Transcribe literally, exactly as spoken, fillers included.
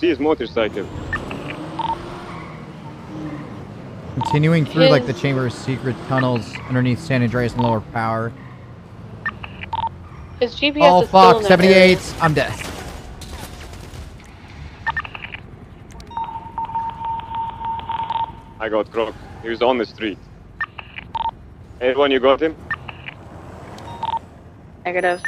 See his motorcycle. Continuing through yes. like the chamber's secret tunnels underneath San Andreas and Lower Power. His G P S oh is fuck, seventy-eight, I'm dead. I got Croc. He was on the street. Everyone, you got him? Negative.